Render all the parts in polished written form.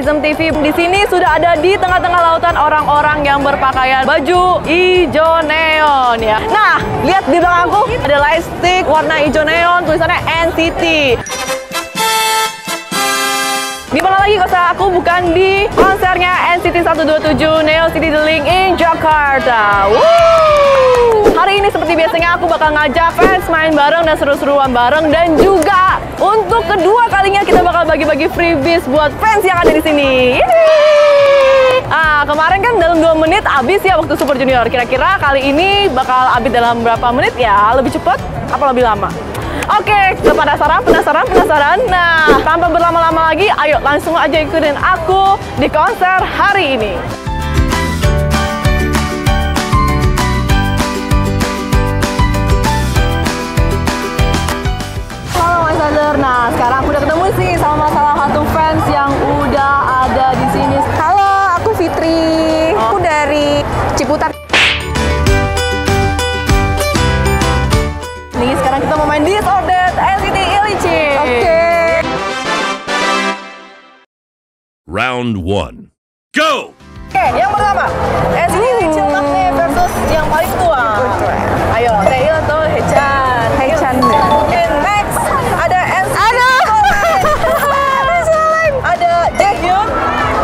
Myrism TV. Di sini sudah ada di tengah-tengah lautan orang-orang yang berpakaian baju hijau neon ya. Nah, lihat di belakang aku ada lightstick warna hijau neon tulisannya NCT. Di mana lagi kalau aku bukan di konsernya NCT 127 Neo City The Link in Jakarta. Woo! Hari ini seperti biasanya aku bakal ngajak fans main bareng dan seru-seruan bareng, dan juga untuk kedua kalinya kita bakal bagi-bagi freebies buat fans yang ada di sini. Ah, kemarin kan dalam 2 menit habis ya waktu Super Junior. Kira-kira kali ini bakal habis dalam berapa menit ya? Lebih cepat apa lebih lama? Oke, penasaran? Nah, tanpa berlama-lama lagi, ayo langsung aja ikutin aku di konser hari ini. Halo Mas Sander, nah sekarang aku udah ketemu sih sama salah satu fans yang udah ada di sini. Halo, aku Fitri, aku dari Ciputat. Nih, sekarang kita mau main di Round 1. Go! Oke, yang pertama. Ini kecil nih versus yang paling tua. Ayo, Taeil atau Haechan? Haechan. And next ada ada Jaehyun,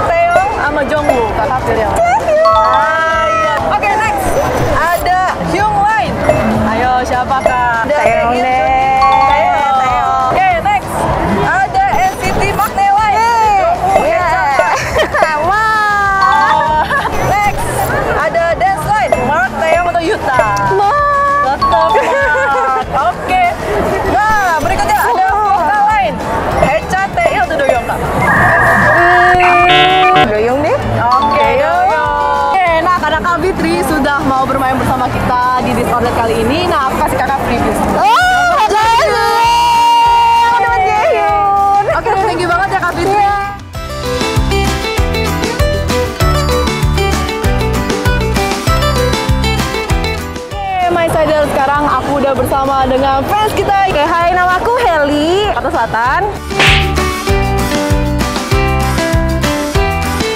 Taeil sama Jongwoo. Kakak pilih yang Oke, next ada Hyungwae. Ayo, siapa Kak? Taeil. Kali ini, nah aku kasih kakak preview. Oh, Jaehyun! Oke, thank you banget ya Kak Fitri. Oke, my sider, sekarang aku udah bersama dengan fans kita. Oke, hai, nama aku Heli, Jakarta Selatan.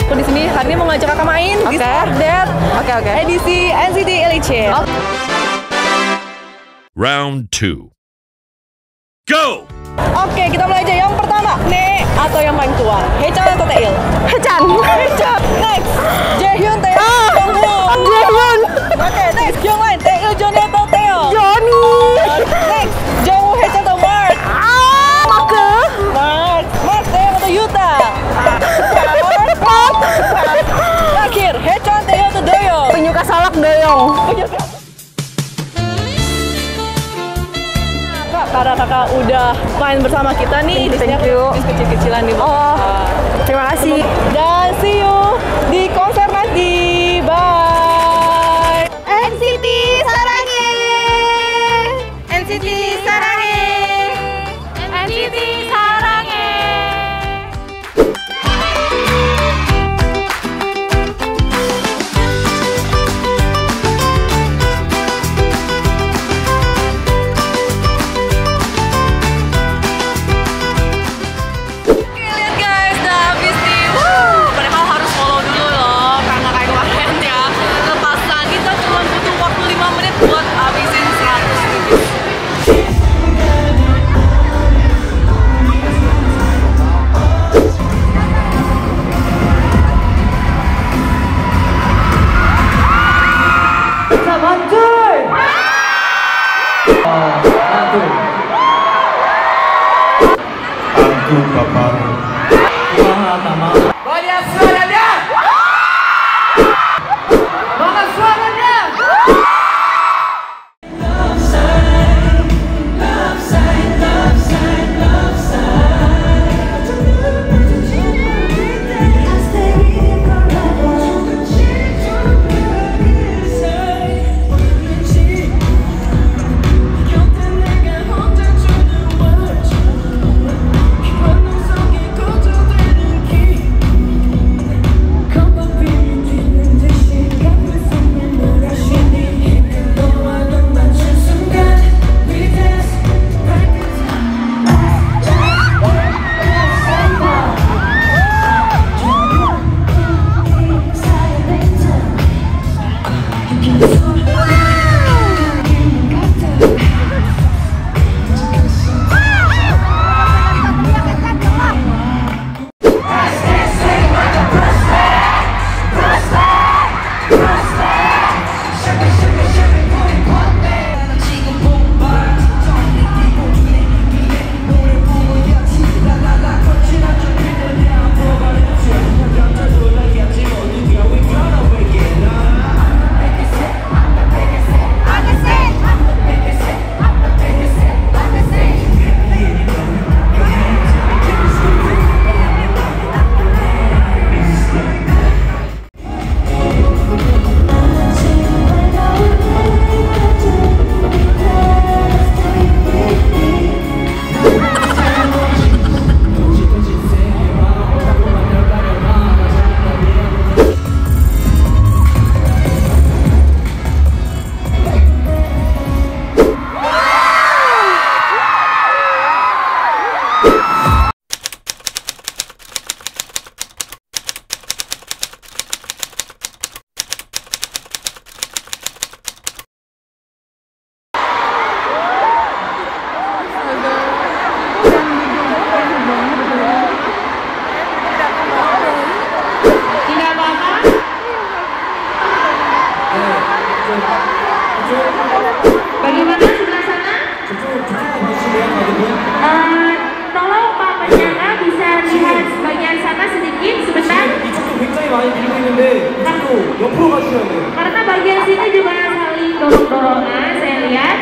Aku di sini hari ini mau ngajak kakak main di Sport Dad edisi NCT 127. Round 2. Go! Oke, kita mulai aja. Yang pertama, Nek atau yang paling tua? Haechan atau Taeil? Haechan. Haechan. Next, Jaehyun, Taeil, Jongwoo. Jaehyun. Oke, next, Hyungwae, Taeil, Johnny atau Taeil? Johnny. Next, Jongwoo, Haechan atau Mark? Mark, Taeil atau Yuta? Mark. Terakhir, Haechan, Taeil atau Doyong? Penyuka salak Doyong. Karena kakak udah main bersama kita nih, kecil-kecilan nih. Oh, terima kasih. Dan see you di konser nanti. Bye. NCT sarangnya. NCT sarangnya. NCT sarangnya. Guys, udah habis nih. Padahal harus follow dulu loh. Karena bagian sini juga saling dorong-dorongan, saya lihat.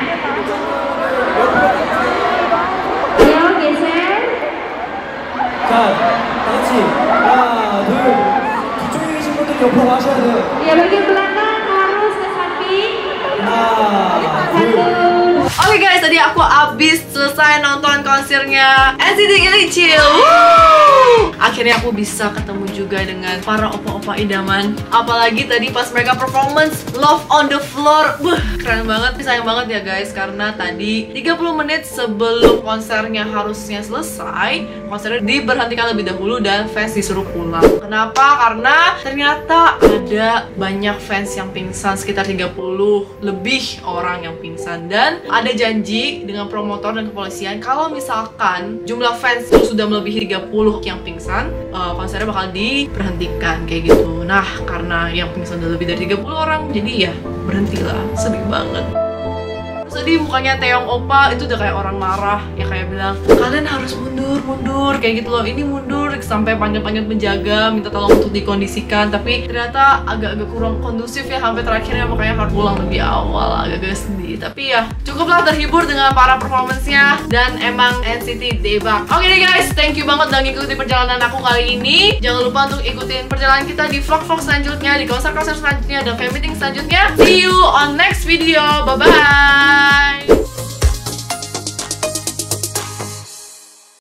Ayo geser. Ya bagian belakang harus ke samping. Oke guys, tadi aku abis selesai nonton konsernya NCT 127. Akhirnya aku bisa ketemu juga dengan para opa-opa idaman. Apalagi tadi pas mereka performance Love on the Floor. Wah, keren banget. Sayang banget ya guys, karena tadi 30 menit sebelum konsernya harusnya selesai, konsernya diberhentikan lebih dahulu dan fans disuruh pulang. Kenapa? Karena ternyata ada banyak fans yang pingsan, sekitar 30 lebih orang yang pingsan. Dan ada janji dengan promotor dan kepolisian, kalau misalkan jumlah fans itu sudah melebihi 30 yang pingsan, konsernya bakal diberhentikan kayak gitu. Nah, karena yang pingsan udah lebih dari 30 orang, jadi ya berhentilah. Sedih banget. Sedih mukanya Taeyong opa itu udah kayak orang marah, ya kayak bilang, kalian harus mundur kayak gitu loh, ini mundur, sampai panjat-panjat penjaga minta tolong untuk dikondisikan. Tapi ternyata agak-agak kurang kondusif ya, sampai terakhirnya makanya harus pulang lebih awal. Agak-agak sedih, tapi ya cukuplah terhibur dengan para performance-nya. Dan emang NCT debak. Oke deh guys, thank you banget udah ngikutin perjalanan aku kali ini. Jangan lupa untuk ikutin perjalanan kita di vlog-vlog selanjutnya, di konser-konser selanjutnya, dan fan meeting selanjutnya. See you on next video, bye-bye.